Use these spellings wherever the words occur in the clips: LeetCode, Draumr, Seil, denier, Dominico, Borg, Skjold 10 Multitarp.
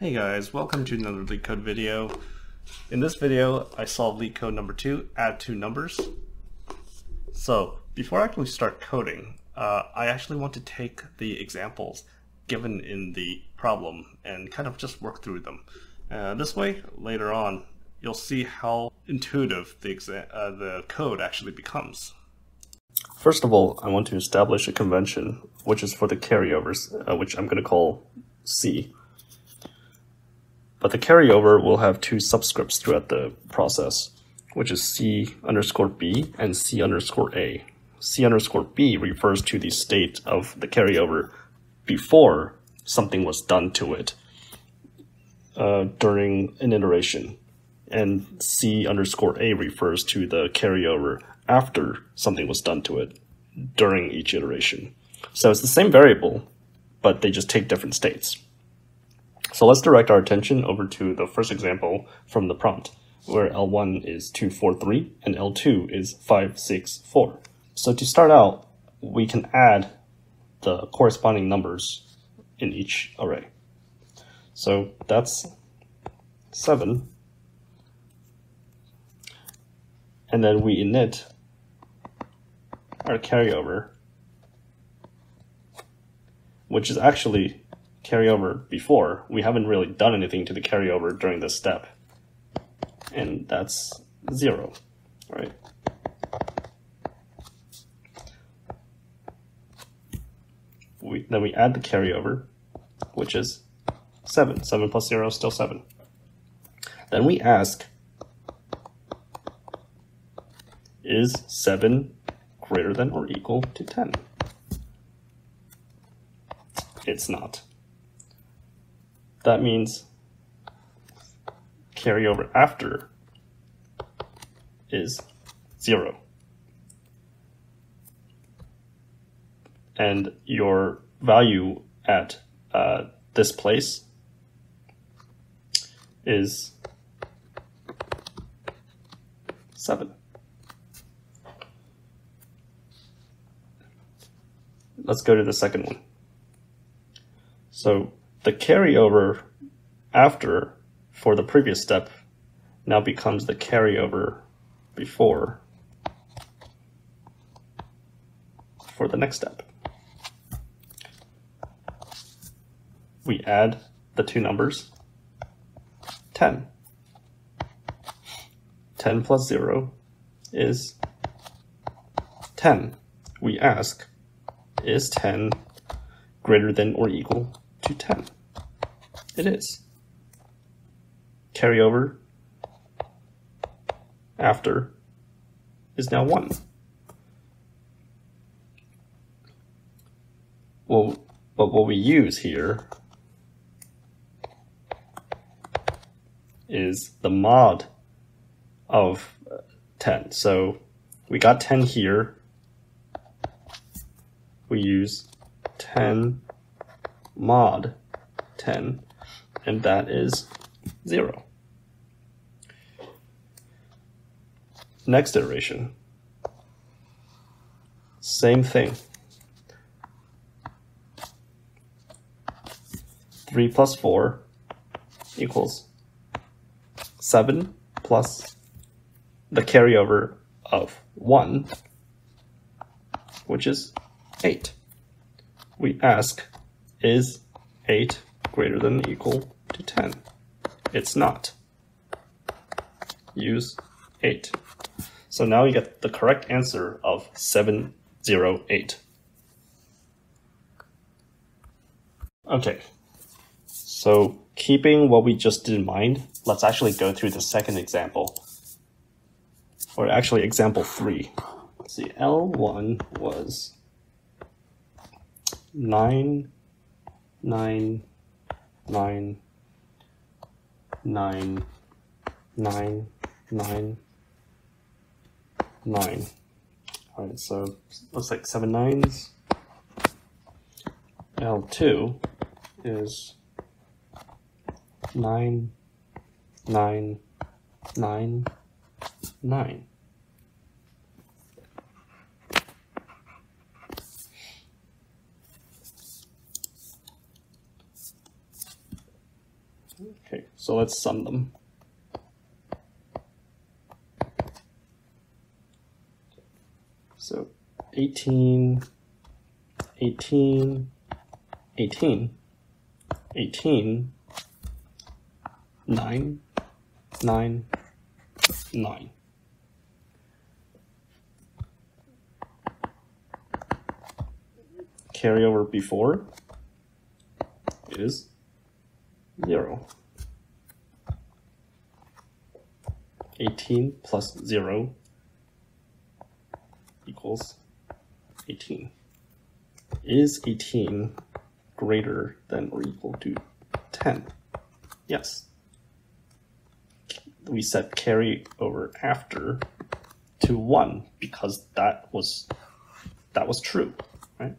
Hey guys, welcome to another LeetCode video. In this video, I solve LeetCode number 2, add two numbers. So before I actually start coding, I actually want to take the examples given in the problem and kind of just work through them. This way, later on, you'll see how intuitive the code actually becomes. First of all, I want to establish a convention, which is for the carryovers, which I'm going to call C. But the carryover will have two subscripts throughout the process, which is C_B and C_A. C_B refers to the state of the carryover before something was done to it during an iteration. And C_A refers to the carryover after something was done to it during each iteration. So it's the same variable, but they just take different states. So let's direct our attention over to the first example from the prompt, where L1 is 243 and L2 is 564. So to start out, we can add the corresponding numbers in each array. So that's 7. And then we init our carryover, which is actually carryover before. We haven't really done anything to the carryover during this step, and that's 0, right? Then we add the carryover, which is 7. 7 plus 0 is still 7. Then we ask, is 7 greater than or equal to 10? It's not. That means carryover after is 0. And your value at this place is 7. Let's go to the second one. So the carryover after for the previous step now becomes the carryover before for the next step. We add the two numbers, 10. 10 plus 0 is 10. We ask, is 10 greater than or equal to 10? It is. Carryover after is now 1. Well, but what we use here is the mod of 10. So we got 10 here. We use 10 mod 10, and that is 0. Next iteration, same thing. 3 plus 4 equals 7 plus the carryover of 1, which is 8. We ask, is 8 greater than or equal to 10? It's not. Use 8. So now you get the correct answer of 708. Okay, so keeping what we just did in mind, let's actually go through the second example, or actually example 3. Let's see, L1 was 9 9 9 9 9 9. All right, so looks like 7 9s. L2 is 9 9 9 9. Okay, so let's sum them. So 18, 18, 18, 18, 9, 9, 9. Carry over before is 0. 18 plus 0 equals 18. Is 18 greater than or equal to 10? Yes. We set carry over after to 1 because that was true, right?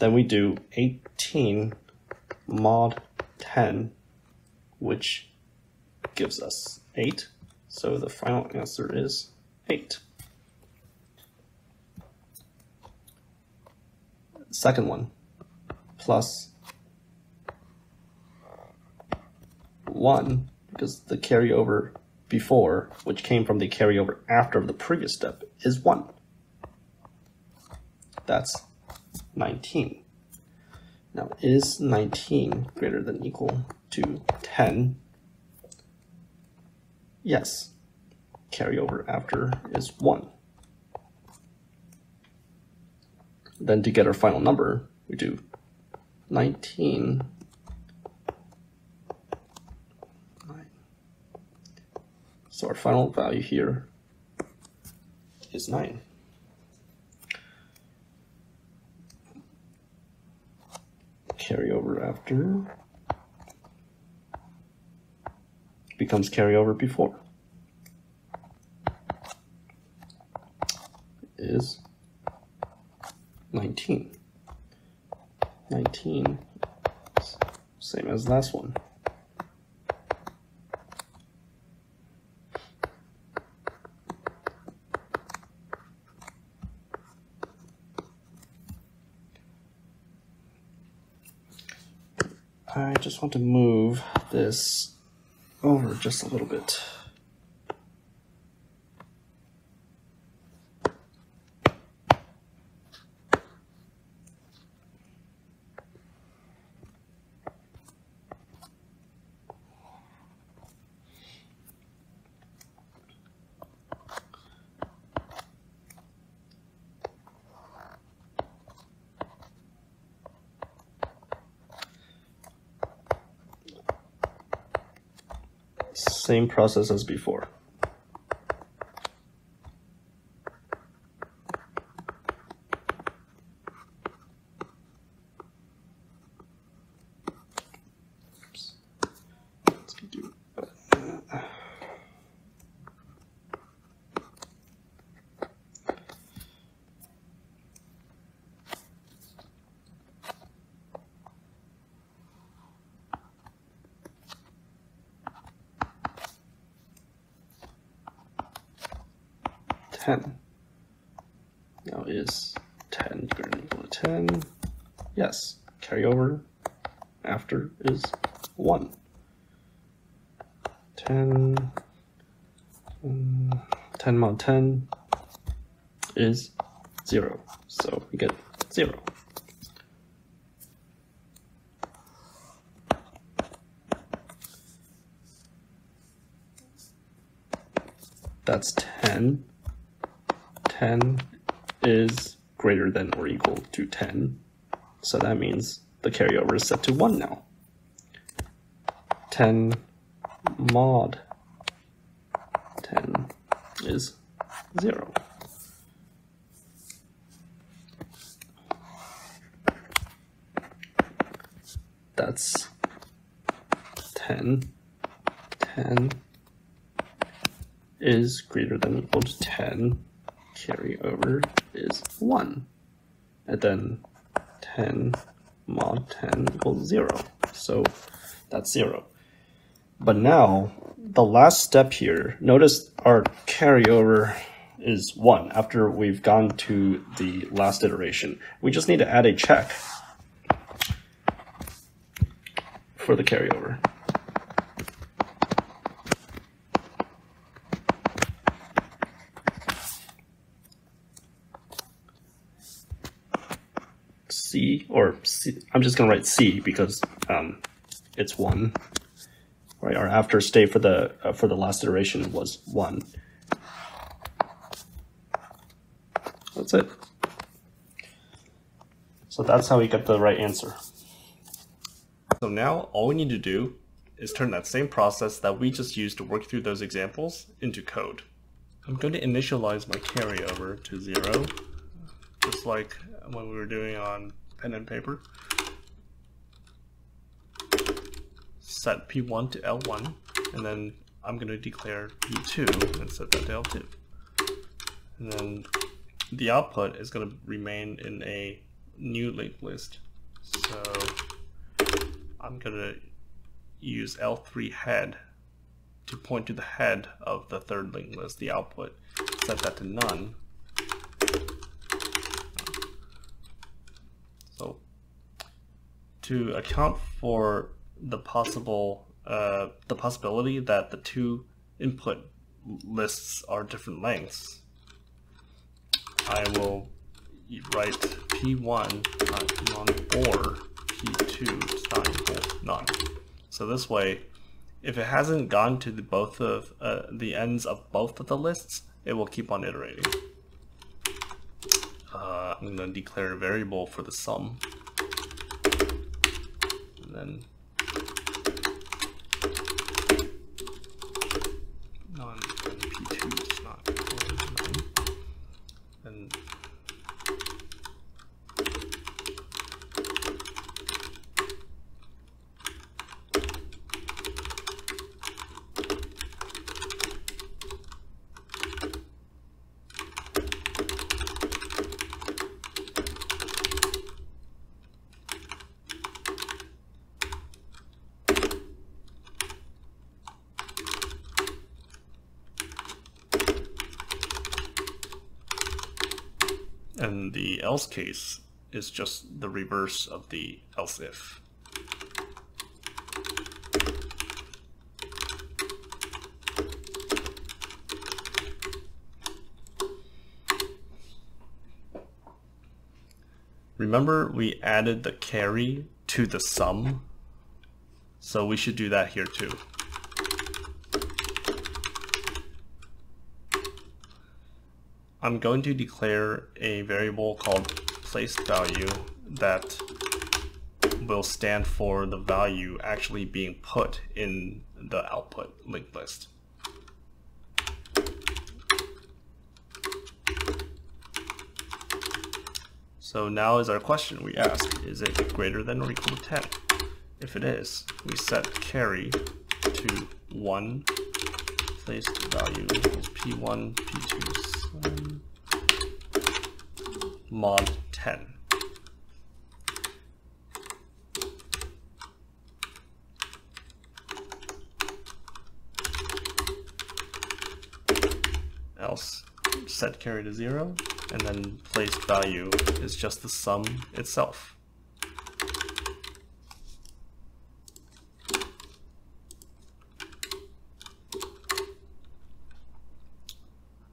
Then we do 18 mod 10, which gives us 8. So the final answer is 8. Second one, plus 1, because the carryover before, which came from the carryover after of the previous step, is 1. That's 19. Now, is 19 greater than or equal to 10? Yes. Carryover after is 1. Then to get our final number, we do 19 9. So our final value here is 9. Carryover after becomes carryover before is 19. 19, same as last one. I just want to move this over just a little bit. Same process as before. Oops. Let's do that. Now is 10 greater than or equal to 10? Yes. Carryover after is 1. 10, 10 mod 10 is 0. So we get 0. That's 10. 10 is greater than or equal to 10, so that means the carryover is set to 1 now. 10 mod 10 is 0. That's 10. 10 is greater than or equal to 10. Carryover is 1, and then 10 mod 10 equals 0, so that's 0. But now, the last step here, notice our carryover is 1 after we've gone to the last iteration. We just need to add a check for the carryover. C, or C, I'm just going to write C because it's 1, right? Our after state for the last iteration was 1. That's it. So that's how we get the right answer. So now all we need to do is turn that same process that we just used to work through those examples into code. I'm going to initialize my carryover to 0, just like when we were doing on pen and paper. Set P1 to L1, and then I'm going to declare P2 and set that to L2. And then the output is going to remain in a new linked list. So I'm going to use L3 head to point to the head of the third linked list, the output. Set that to none. So to account for the possible possibility that the two input lists are different lengths, I will write P1 none or P2 none. So this way, if it hasn't gone to the both of the ends of both of the lists, it will keep on iterating. I'm going to declare a variable for the sum, and then none and P2 is not equal to none. And the else case is just the reverse of the else if. Remember, we added the carry to the sum, so we should do that here too. I'm going to declare a variable called placeValue that will stand for the value actually being put in the output linked list. So now is our question. We ask, is it greater than or equal to 10? If it is, we set carry to 1, placeValue equals P1, P2, mod 10. Else, set carry to 0, and then place value is just the sum itself.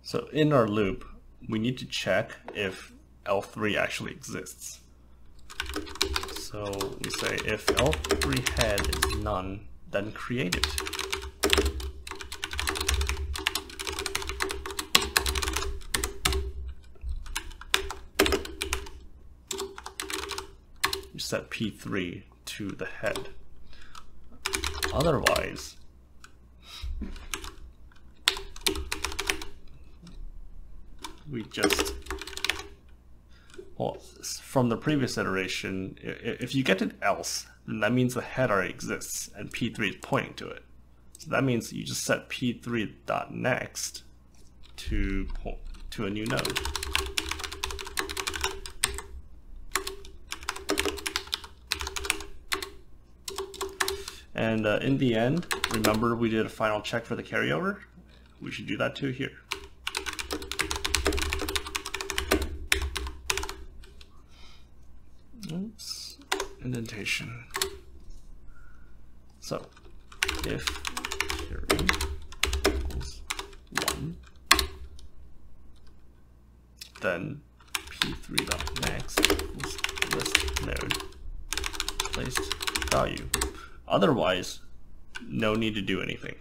So in our loop, we need to check if L3 actually exists. So we say if L3 head is none, then create it. We set P3 to the head. Otherwise, we just, well, from the previous iteration, if you get an else, then that means the head already exists and P3 is pointing to it. So that means you just set P3.next to point to a new node. And in the end, remember we did a final check for the carryover? We should do that too here. Indentation. So if Siri equals 1, then p3.next equals list node placed value. Otherwise, no need to do anything.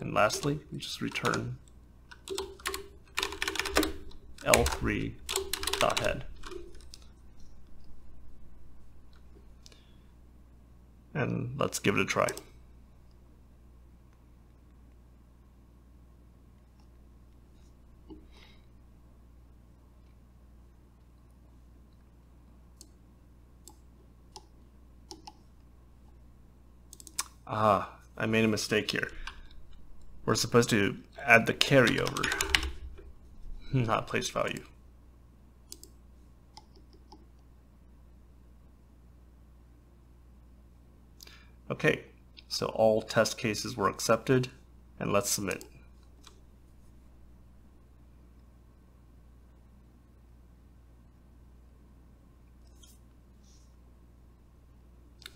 And lastly, we just return L3.head. And let's give it a try. Ah, I made a mistake here. We're supposed to add the carryover, not place value. Okay, so all test cases were accepted, and let's submit.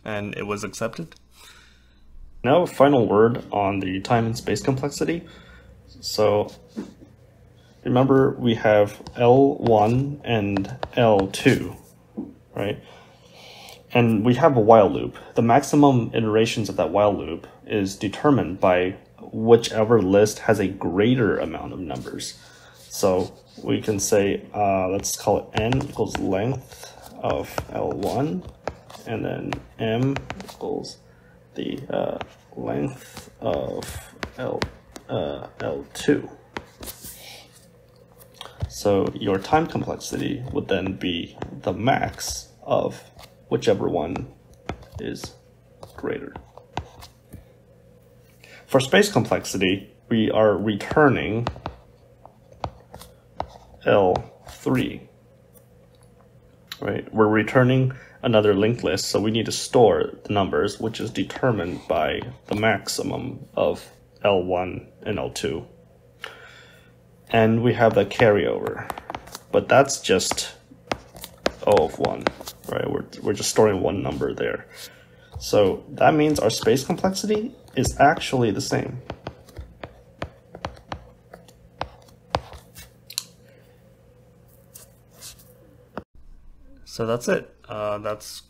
And it was accepted. Now a final word on the time and space complexity. So remember we have L1 and L2, right? And we have a while loop. The maximum iterations of that while loop is determined by whichever list has a greater amount of numbers. So we can say, let's call it n equals length of L1, and then m equals the length of L2. So your time complexity would then be the max of whichever one is greater. For space complexity, we are returning L3, right? We're returning another linked list, so we need to store the numbers, which is determined by the maximum of L1 and L2. And we have the carryover, but that's just O of 1. Right, we're just storing one number there. So that means our space complexity is actually the same. So that's it. That's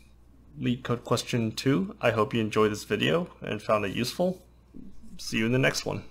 LeetCode question 2. I hope you enjoyed this video and found it useful. See you in the next one.